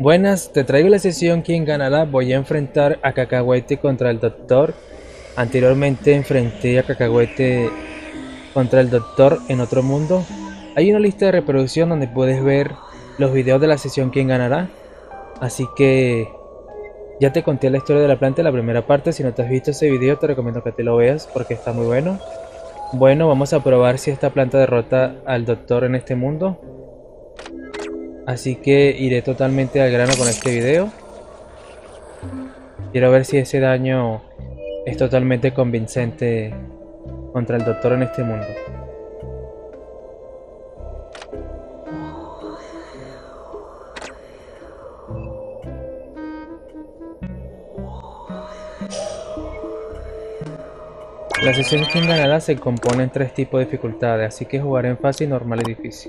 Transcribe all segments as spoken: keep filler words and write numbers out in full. Buenas, te traigo la sesión Quien ganará. Voy a enfrentar a Cacahuete contra el Doctor. Anteriormente enfrenté a Cacahuete contra el Doctor en otro mundo. Hay una lista de reproducción donde puedes ver los videos de la sesión Quien ganará. Así que ya te conté la historia de la planta en la primera parte. Si no te has visto ese video te recomiendo que te lo veas porque está muy bueno. Bueno, vamos a probar si esta planta derrota al Doctor en este mundo. Así que iré totalmente al grano con este video. Quiero ver si ese daño es totalmente convincente contra el Doctor en este mundo. La sesión Quien ganará se compone en tres tipos de dificultades, así que jugaré en fácil, normal y difícil.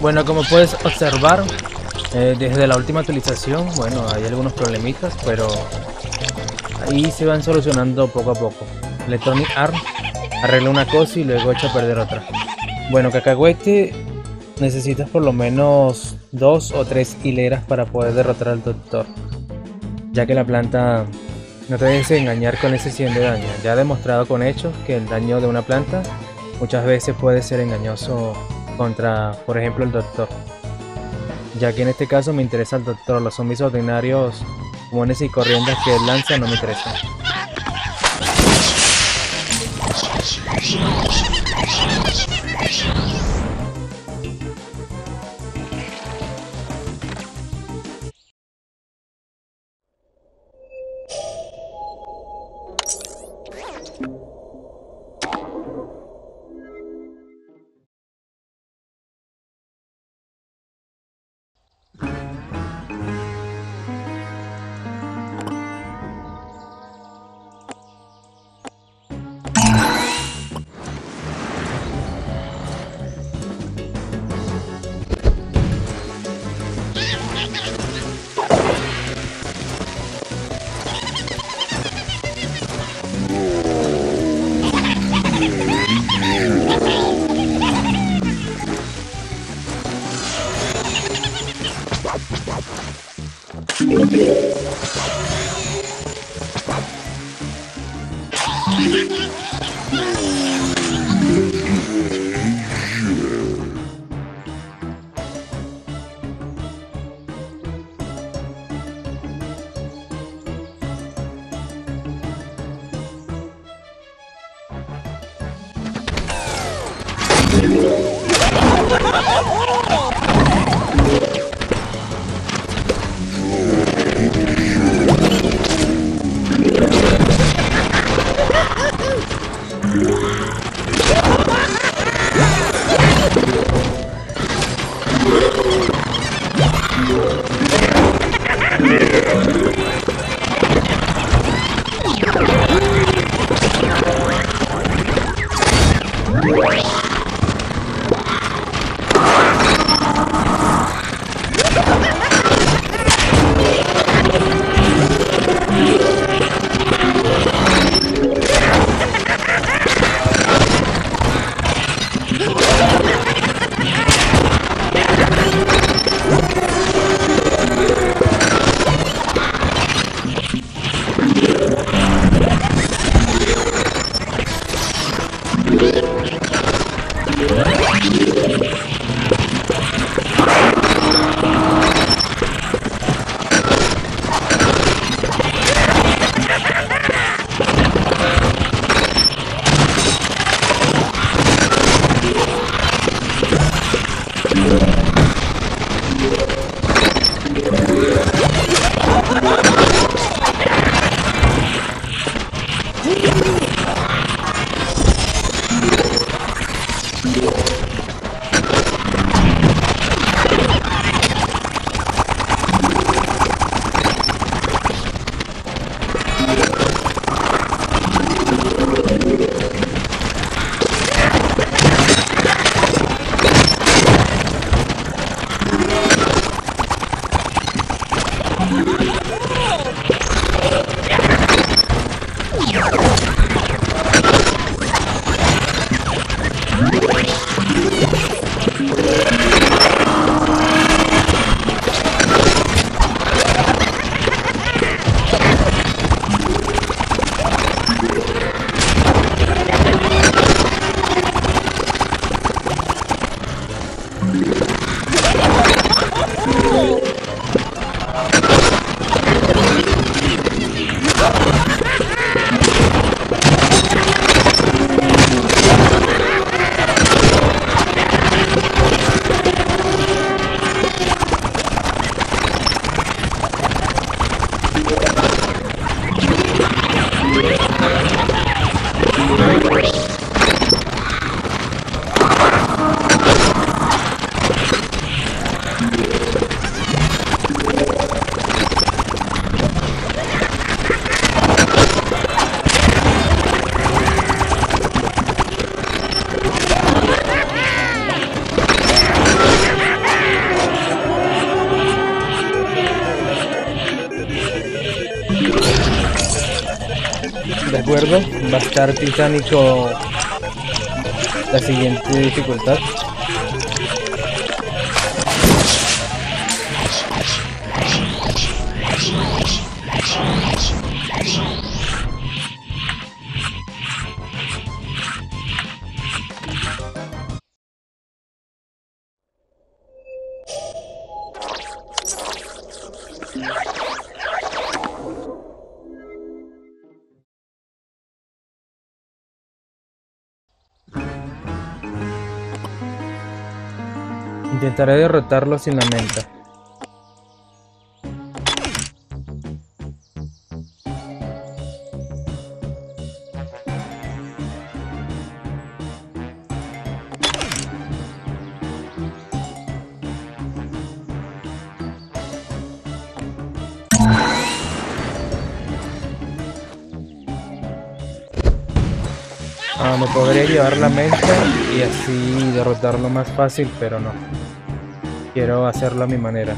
Bueno, como puedes observar, eh, desde la última actualización, bueno, hay algunos problemitas, pero ahí se van solucionando poco a poco. Electronic Arm arregla una cosa y luego echa a perder otra. Bueno, Cacahuete, necesitas por lo menos dos o tres hileras para poder derrotar al Doctor, ya que la planta no te dejes engañar con ese cien de daño. Ya he demostrado con hechos que el daño de una planta muchas veces puede ser engañoso contra, por ejemplo, el Doctor, ya que en este caso me interesa el Doctor. Los zombies ordinarios, comunes y corrientes que él lanza no me interesan. What? acuerdo, va a estar Titanic o la siguiente dificultad. Intentaré derrotarlo sin la menta. Ah, me podría llevar la menta y así derrotarlo más fácil, pero no. Quiero hacerlo a mi manera.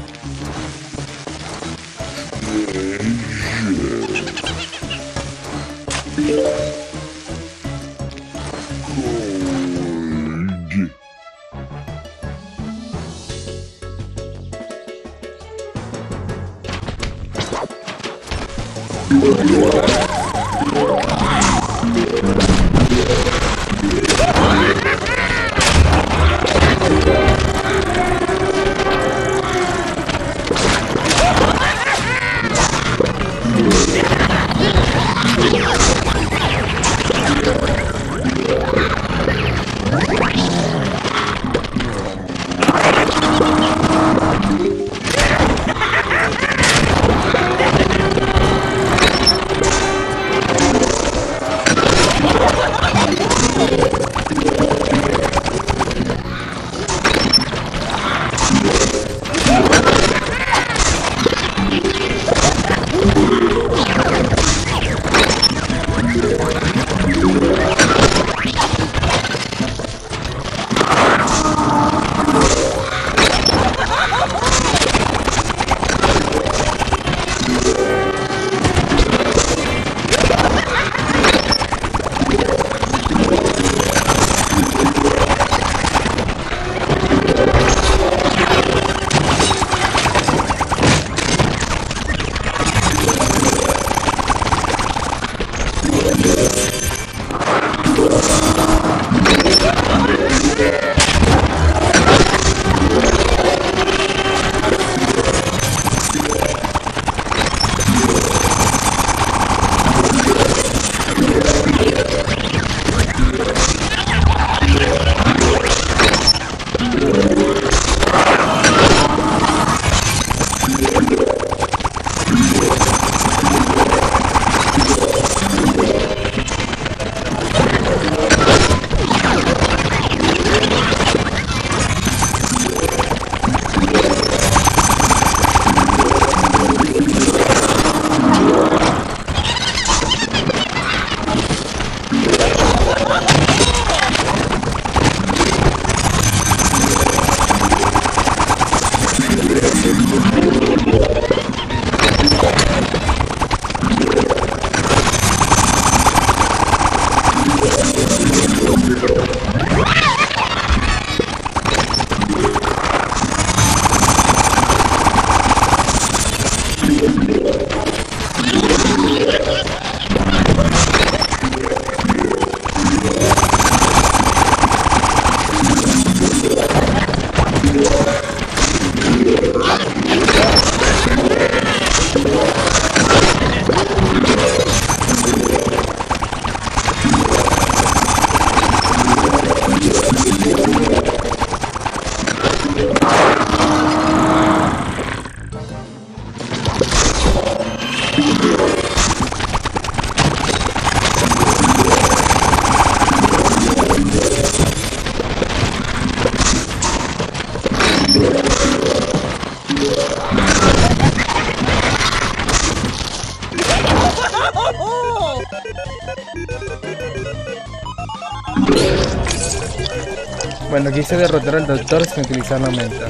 Bueno, quise derrotar al doctor sin utilizar la menta,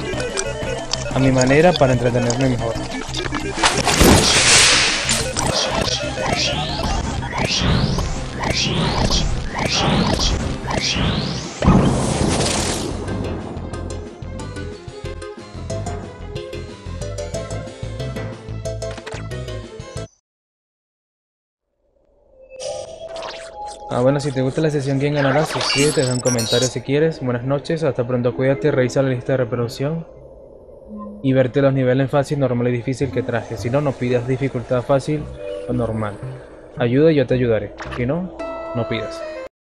a mi manera, para entretenerme mejor. Ah, bueno, si te gusta la sesión ¿Quién ganará? Suscríbete, deja un comentario si quieres. Buenas noches, hasta pronto, cuídate, revisa la lista de reproducción y verte los niveles fácil, normal y difícil que traje. Si no, no pidas dificultad fácil o normal. Ayuda y yo te ayudaré. Si no, no pidas.